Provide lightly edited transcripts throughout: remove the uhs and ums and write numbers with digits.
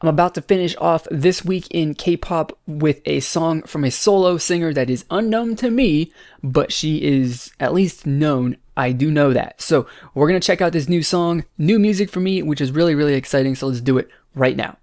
I'm about to finish off this week in K-pop with a song from a solo singer that is unknown to me, but she is at least known. I do know that. So we're going to check out this new song, new music for me, which is really, really exciting. So let's do it right now.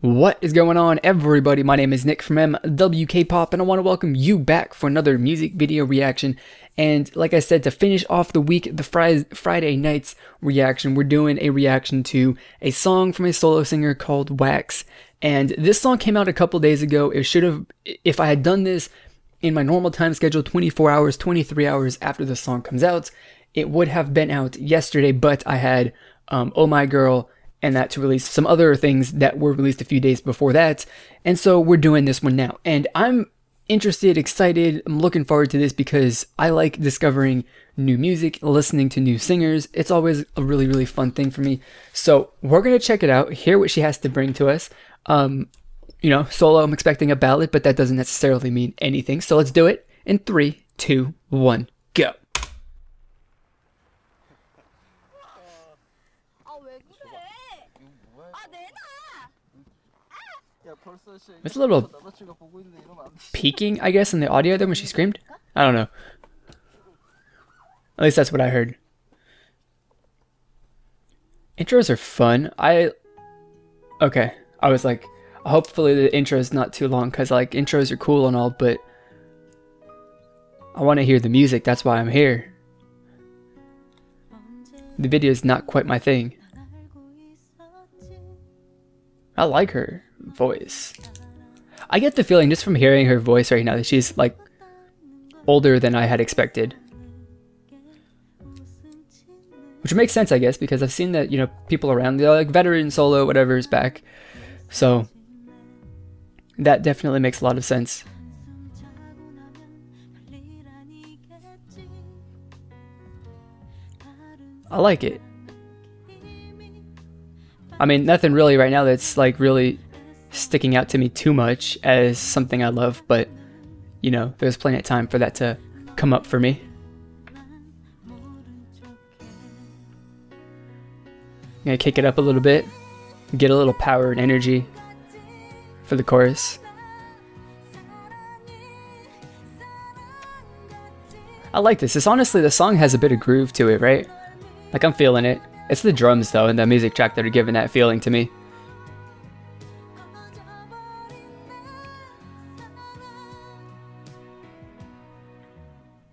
What is going on, everybody? My name is Nick from MWK Pop, and I want to welcome you back for another music video reaction. And like I said, to finish off the week, the Friday night's reaction, we're doing a reaction to a song from a solo singer called Wax. And this song came out a couple days ago. It should have, if I had done this in my normal time schedule, 24 hours, 23 hours after the song comes out, it would have been out yesterday, but I had Oh My Girl and that to release some other things that were released a few days before that. And so we're doing this one now. And I'm interested, excited, I'm looking forward to this because I like discovering new music, listening to new singers. It's always a really, really fun thing for me. So we're going to check it out, hear what she has to bring to us. You know, solo, I'm expecting a ballad, but that doesn't necessarily mean anything. So let's do it in 3, 2, 1, go. It's a little peaking, I guess, in the audio there when she screamed. I don't know. At least that's what I heard. Intros are fun. Okay. I was like, hopefully the intro is not too long, because like intros are cool and all, but I want to hear the music. That's why I'm here. The video is not quite my thing. I like her voice. I get the feeling just from hearing her voice right now that she's like older than I had expected, which makes sense, I guess, because I've seen that, you know, people around, they're like veteran solo whatever is back, so that definitely makes a lot of sense. I like it. I mean, nothing really right now that's like really sticking out to me too much as something I love, but you know, there's plenty of time for that to come up for me. I'm gonna kick it up a little bit, get a little power and energy for the chorus. I like this. It's honestly, the song has a bit of groove to it, right? Like, I'm feeling it. It's the drums, though, and the music track that are giving that feeling to me.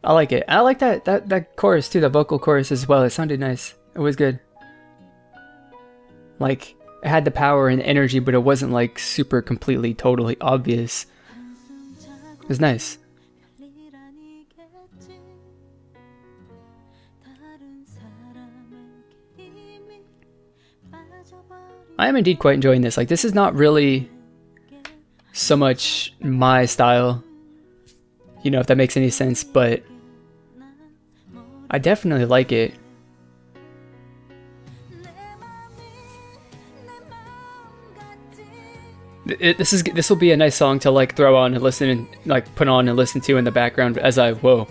I like it. I like that chorus, too, that vocal chorus as well. It sounded nice. It was good. Like, it had the power and energy, but it wasn't, like, super completely, totally obvious. It was nice. I am indeed quite enjoying this. Like, this is not really so much my style, you know, if that makes any sense, but I definitely like it. This will be a nice song to like throw on and listen and like put on and listen to in the background as I, whoa,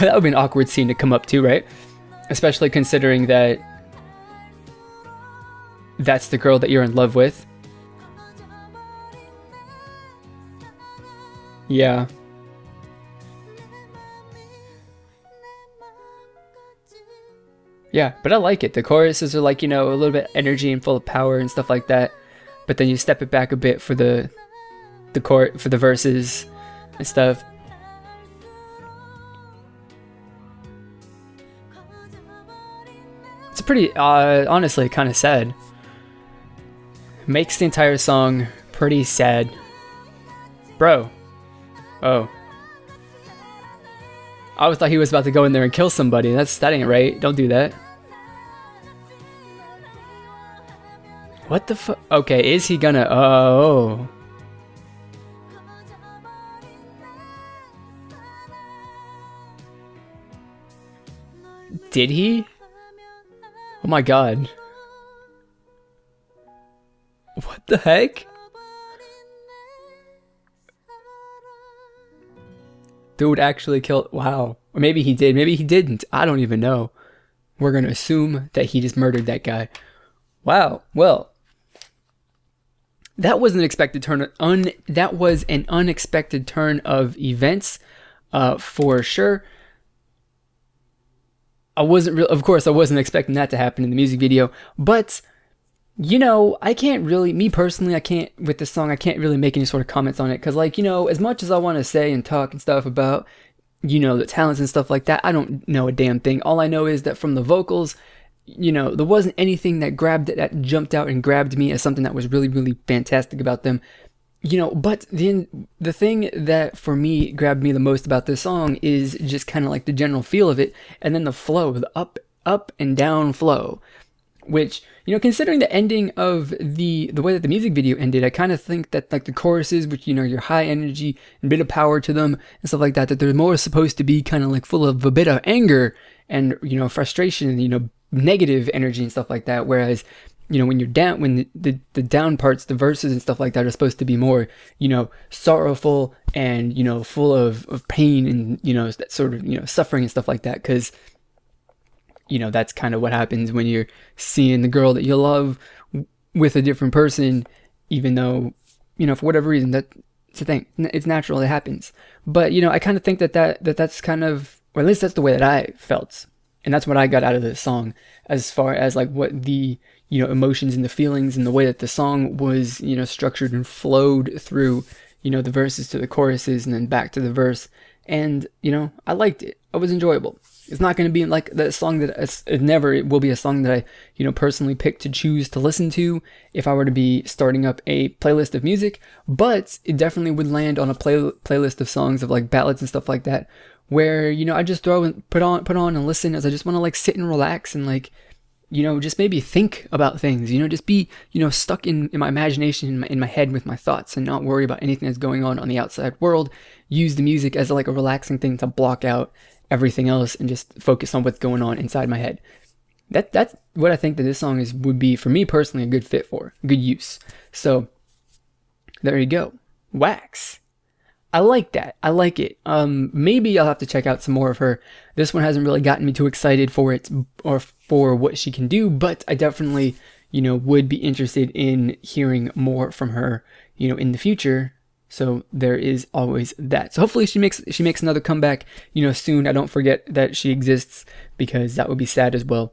that would be an awkward scene to come up to, right? Especially considering that that's the girl that you're in love with. Yeah. Yeah, but I like it. The choruses are like, you know, a little bit energy and full of power and stuff like that. But then you step it back a bit for the verses and stuff. It's pretty honestly kind of sad. Makes the entire song pretty sad. Bro. Oh. I thought he was about to go in there and kill somebody. That ain't right. Don't do that. What the fuck? Okay, is he gonna... Oh. Did he? Oh my god. What the heck? Dude actually killed, wow. Or maybe he did, maybe he didn't. I don't even know. We're gonna assume that he just murdered that guy. Wow, well, that was an unexpected turn. That was an unexpected turn of events, for sure. Of course, I wasn't expecting that to happen in the music video, but you know, I can't really, me personally, I can't, with this song, I can't really make any sort of comments on it, because, like, you know, as much as I want to say and talk and stuff about, you know, the talents and stuff like that, I don't know a damn thing. All I know is that from the vocals, you know, there wasn't anything that jumped out and grabbed me as something that was really, really fantastic about them. You know, but the thing that, for me, grabbed me the most about this song is just kind of like the general feel of it, and then the flow, the up and down flow. Which, you know, considering the ending of the way that the music video ended, I kind of think that, like, the choruses, which, you know, your high energy and bit of power to them and stuff like that, that they're more supposed to be kind of like full of a bit of anger and, you know, frustration and, you know, negative energy and stuff like that. Whereas, you know, when you're down, when the down parts, the verses and stuff like that are supposed to be more, you know, sorrowful and, you know, full of pain and, you know, that sort of, you know, suffering and stuff like that. Because, you know, that's kind of what happens when you're seeing the girl that you love with a different person, even though, you know, for whatever reason, that's the thing. It's natural, it happens. But, you know, I kind of think that's kind of, or at least that's the way that I felt. And that's what I got out of this song, as far as, like, what the, you know, emotions and the feelings and the way that the song was, you know, structured and flowed through, you know, the verses to the choruses and then back to the verse. And, you know, I liked it. It was enjoyable. It's not going to be like that song that it will be a song that I, you know, personally pick to choose to listen to if I were to be starting up a playlist of music, but it definitely would land on a playlist of songs of, like, ballads and stuff like that, where, you know, I just throw and put on and listen as I just want to, like, sit and relax and, like, you know, just maybe think about things, you know, just be, you know, stuck in my imagination, in my head with my thoughts, and not worry about anything that's going on the outside world. Use the music as, like, a relaxing thing to block out everything else and just focus on what's going on inside my head. That's what I think that this song would be, for me personally, a good fit for, good use. So there you go. Wax. I like that. I like it. Maybe I'll have to check out some more of her. This one hasn't really gotten me too excited for it or for what she can do, but I definitely, you know, would be interested in hearing more from her, you know, in the future. So there is always that. So hopefully she makes another comeback, you know, soon. I don't forget that she exists, because that would be sad as well.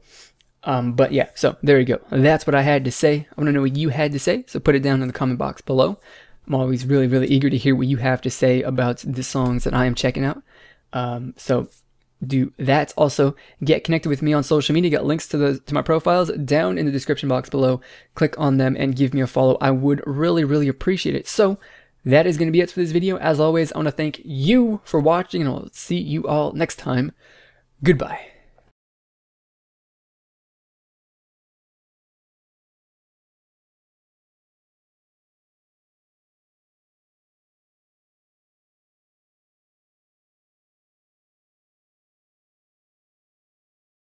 But yeah, so there you go. That's what I had to say. I want to know what you had to say, so put it down in the comment box below. I'm always really, really eager to hear what you have to say about the songs that I am checking out. So do that. Also, get connected with me on social media. Got links to my profiles down in the description box below. Click on them and give me a follow. I would really, really appreciate it. So that is going to be it for this video. As always, I want to thank you for watching, and I'll see you all next time. Goodbye.